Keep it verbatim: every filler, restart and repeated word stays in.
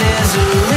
there's a